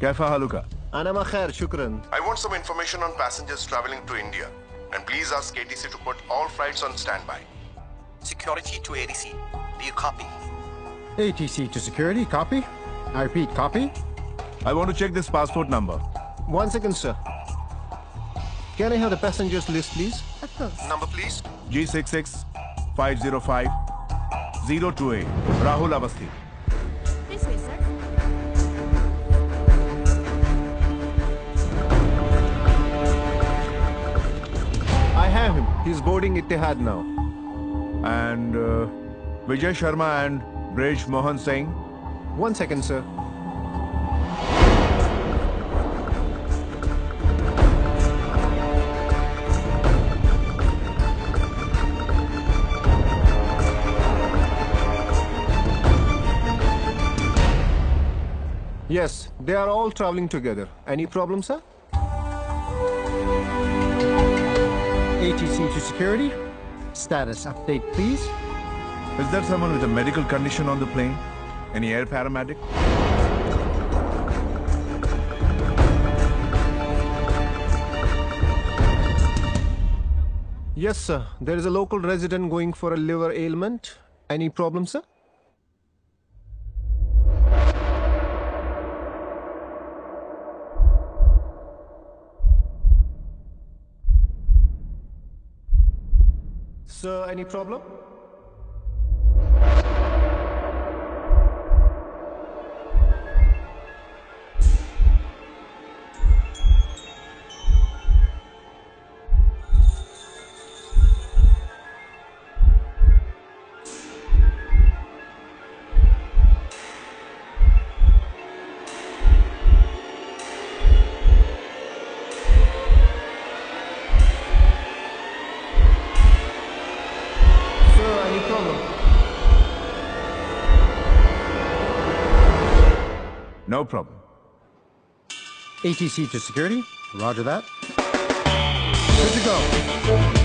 Kaifa haluka? Anama khair, shukran. I want some information on passengers traveling to India. And please ask ATC to put all flights on standby. Security to ATC. Do you copy? ATC to security, copy. I repeat, copy. I want to check this passport number. 1 second, sir. Can I have the passengers list, please? Of course. Number, please. G66-505-028. Rahul Abasti. This way, sir. I have him. He's boarding Ittehad now. And Vijay Sharma and Braj Mohan Singh. 1 second, sir. Yes, they are all traveling together. Any problem, sir? ATC to security. Status update, please. Is there someone with a medical condition on the plane? Any air paramedic? Yes, sir. There is a local resident going for a liver ailment. Any problem, sir? Sir, any problem? No problem. ATC to security. Roger that. Good to go.